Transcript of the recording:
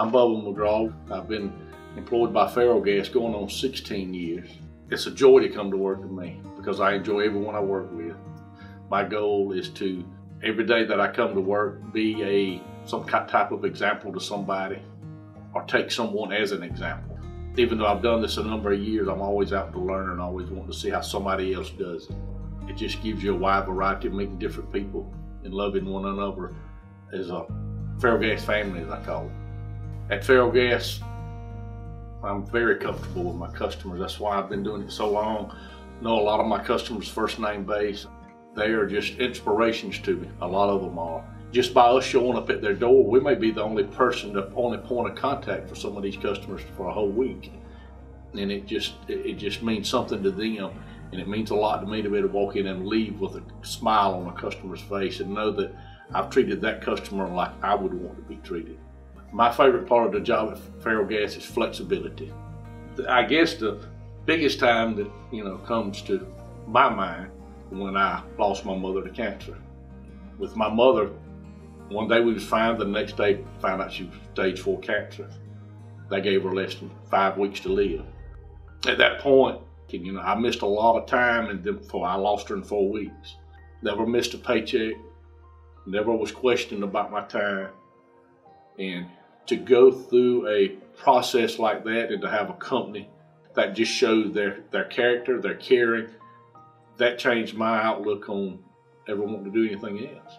I'm Bubba McGraw. I've been employed by Ferrellgas going on 16 years. It's a joy to come to work with me because I enjoy everyone I work with. My goal is to, every day that I come to work, be some type of example to somebody or take someone as an example. Even though I've done this a number of years, I'm always out to learn and always want to see how somebody else does it. It just gives you a wide variety of meeting different people and loving one another as a Ferrellgas family, as I call it. At Ferrellgas, I'm very comfortable with my customers. That's why I've been doing it so long. I know a lot of my customers first name base. They are just inspirations to me. A lot of them are. Just by us showing up at their door, we may be the only person, the only point of contact for some of these customers for a whole week. And it just means something to them. And it means a lot to me to be able to walk in and leave with a smile on a customer's face and know that I've treated that customer like I would want to be treated. My favorite part of the job at Ferrellgas is flexibility. I guess the biggest time that comes to my mind when I lost my mother to cancer. With my mother, one day we was fine, the next day found out she was stage 4 cancer. They gave her less than 5 weeks to live. At that point, I missed a lot of time, and then I lost her in 4 weeks. Never missed a paycheck, never was questioned about my time. And to go through a process like that and to have a company that just showed their character, their caring, that changed my outlook on ever wanting to do anything else.